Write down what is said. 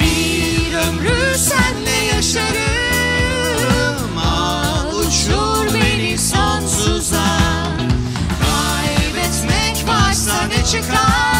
Bir ömrü senle yaşarım, al uçur beni sonsuza. Kaybetmek varsa ne çıkar?